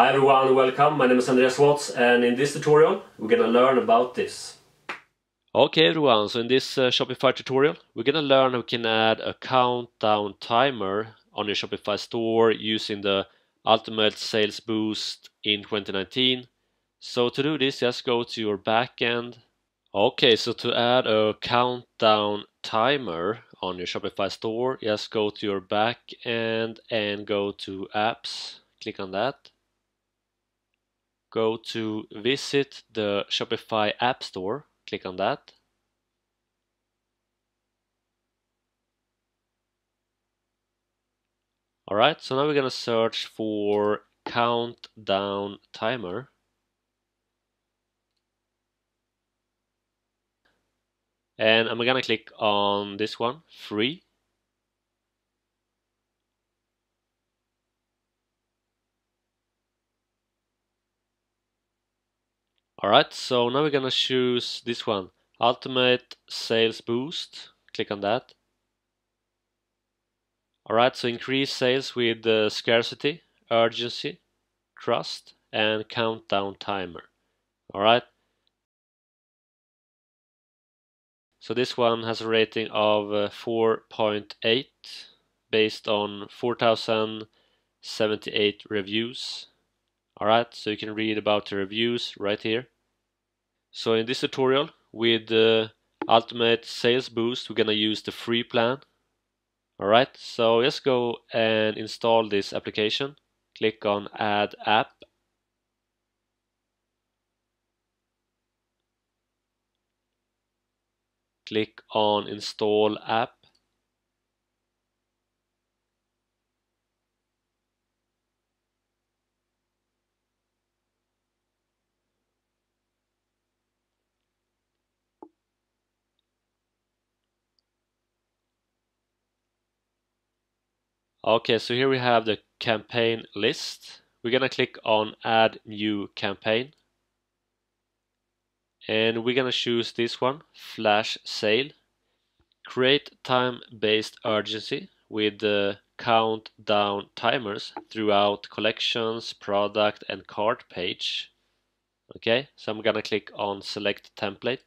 Hi everyone, welcome. My name is Andreas Waatz, and in this tutorial we're going to learn about this. Okay everyone, so in this Shopify tutorial we're going to learn how we can add a countdown timer on your Shopify store using the Ultimate Sales Boost in 2019. So to do this, just go to your backend. Okay, so to add a countdown timer on your Shopify store, just go to your backend and go to apps, click on that. Go to visit the Shopify App Store, click on that. Alright, so now we're gonna search for countdown timer. And I'm gonna click on this one, free. Alright, so now we're gonna choose this one, Ultimate Sales Boost, click on that. Alright, so increase sales with scarcity, urgency, trust, and countdown timer. Alright. So this one has a rating of 4.8 based on 4,078 reviews. Alright, so you can read about the reviews right here. So in this tutorial with the Ultimate Sales Boost, we're gonna use the free plan. Alright, so let's go and install this application. Click on Add App. Click on Install App. Okay, so here we have the campaign list. We're gonna click on Add New Campaign. And we're gonna choose this one, Flash Sale. Create time-based urgency with the countdown timers throughout collections, product, and cart page. Okay, so I'm gonna click on Select Template.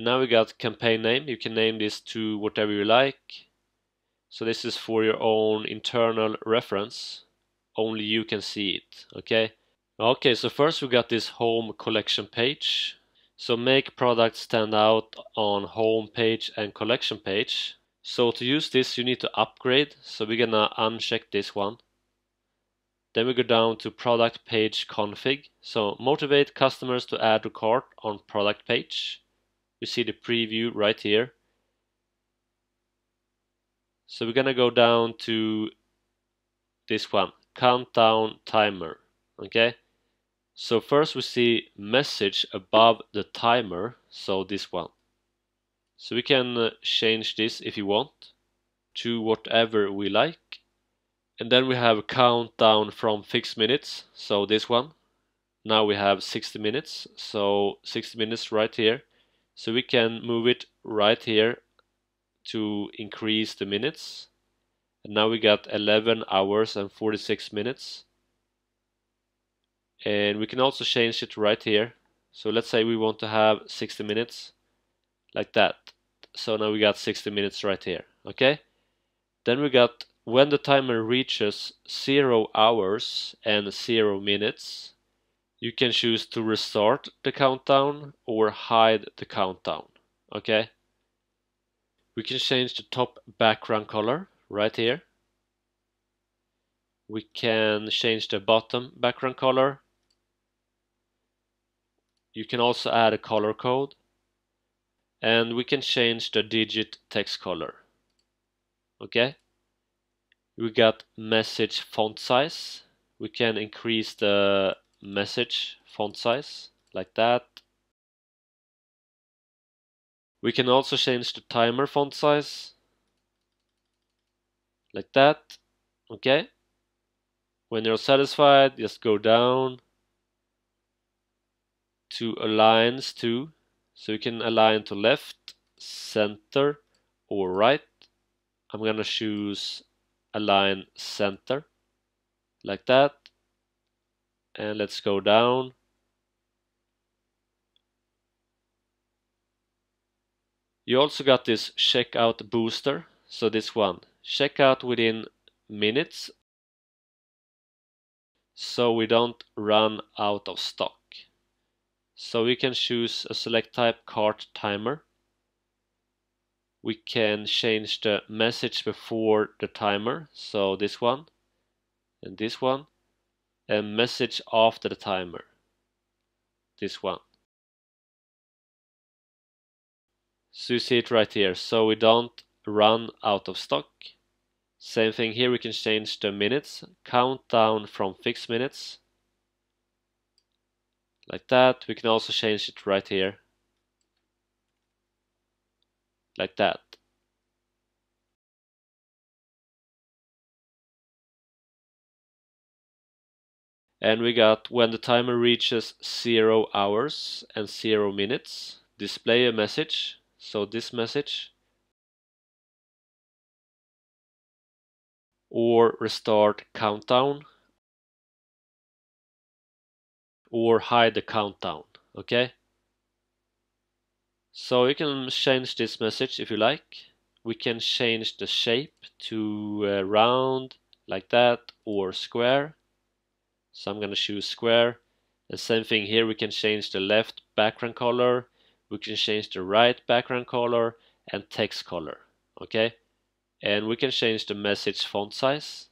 Now we got campaign name. You can name this to whatever you like. So this is for your own internal reference. Only you can see it. Okay. Okay, so first we got this home collection page. So make products stand out on home page and collection page. So to use this you need to upgrade. So we're gonna uncheck this one. Then we go down to product page config. So motivate customers to add to cart on product page. You see the preview right here. So we're gonna go down to this one, countdown timer. Okay, so first we see message above the timer, so this one. So we can change this if you want to whatever we like. And then we have a countdown from fixed minutes, so this one. Now we have 60 minutes, so 60 minutes right here. So we can move it right here to increase the minutes. And now we got 11 hours and 46 minutes. And we can also change it right here. So let's say we want to have 60 minutes like that. So now we got 60 minutes right here. Okay. Then we got when the timer reaches 0 hours and 0 minutes. You can choose to restart the countdown or hide the countdown. Okay. We can change the top background color right here. We can change the bottom background color. You can also add a color code. And we can change the digit text color. Okay. We got message font size. We can increase the message font size like that. We can also change the timer font size like that. Okay, when you're satisfied just go down to aligns to, so you can align to left, center, or right. I'm gonna choose align center like that, and let's go down. You also got this checkout booster, so this one, checkout within minutes, so we don't run out of stock. So we can choose a select type cart timer. We can change the message before the timer, so this one and this one, and message after the timer, this one. So you see it right here, so we don't run out of stock. Same thing here, we can change the minutes, countdown from fixed minutes, like that. We can also change it right here, like that. And we got when the timer reaches 0 hours and 0 minutes, display a message, so this message, or restart countdown, or hide the countdown, okay? So you can change this message if you like. We can change the shape to round, like that, or square. So I'm gonna choose square. And same thing here, we can change the left background color, we can change the right background color, and text color, okay? And we can change the message font size,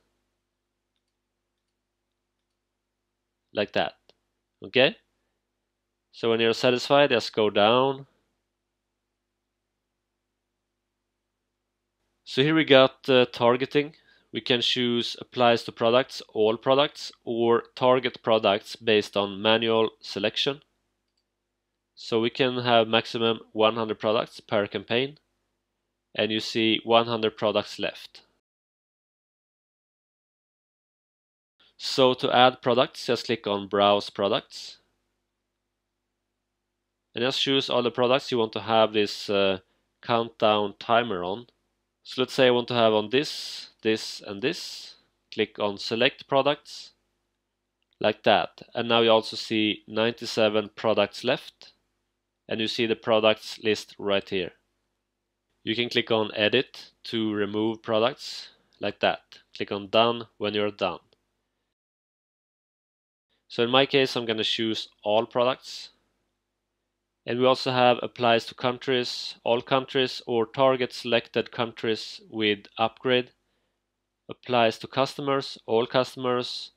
like that, okay? So when you're satisfied, just go down. So here we got targeting. We can choose applies to products, all products, or target products based on manual selection. So we can have maximum 100 products per campaign, and you see 100 products left. So to add products, just click on browse products, and just choose all the products you want to have this countdown timer on. So let's say I want to have on this, this, and this. Click on select products, like that. And now you also see 97 products left, and you see the products list right here. You can click on edit to remove products, like that. Click on done when you're done. So in my case, I'm going to choose all products. And we also have applies to countries, all countries, or target selected countries with upgrade. Applies to customers, all customers,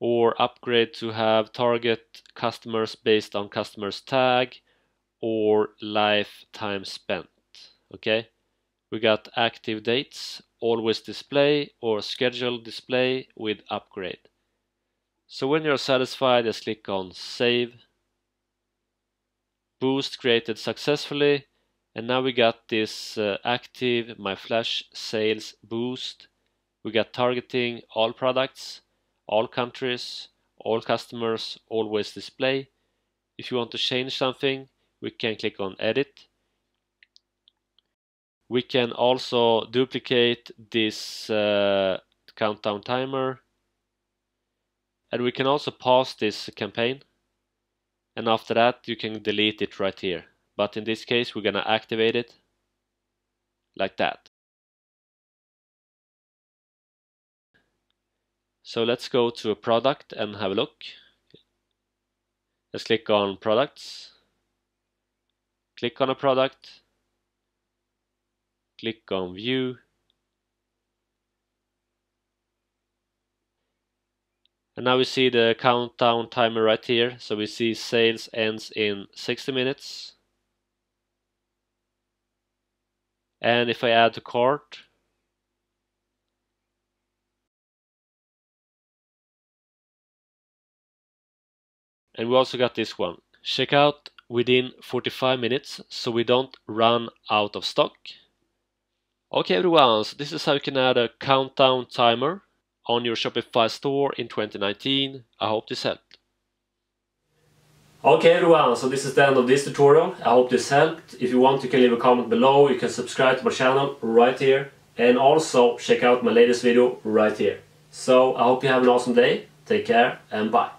or upgrade to have target customers based on customers tag or lifetime spent. Okay, we got active dates, always display, or schedule display with upgrade. So when you're satisfied, just click on save. Boost created successfully, and now we got this active My Flash Sales Boost. We got targeting, all products, all countries, all customers, always display. If you want to change something, we can click on edit. We can also duplicate this countdown timer, and we can also pause this campaign, and after that you can delete it right here, but in this case we're gonna activate it like that. So let's go to a product and have a look. Let's click on products, click on a product, click on view, and now we see the countdown timer right here. So we see sales ends in 60 minutes. And if I add to cart, and we also got this one, checkout within 45 minutes, so we don't run out of stock. Okay everyone, so this is how you can add a countdown timer on your Shopify store in 2019. I hope this helped. Okay everyone, so this is the end of this tutorial. I hope this helped. If you want, you can leave a comment below. You can subscribe to my channel right here. And also check out my latest video right here. So I hope you have an awesome day. Take care and bye.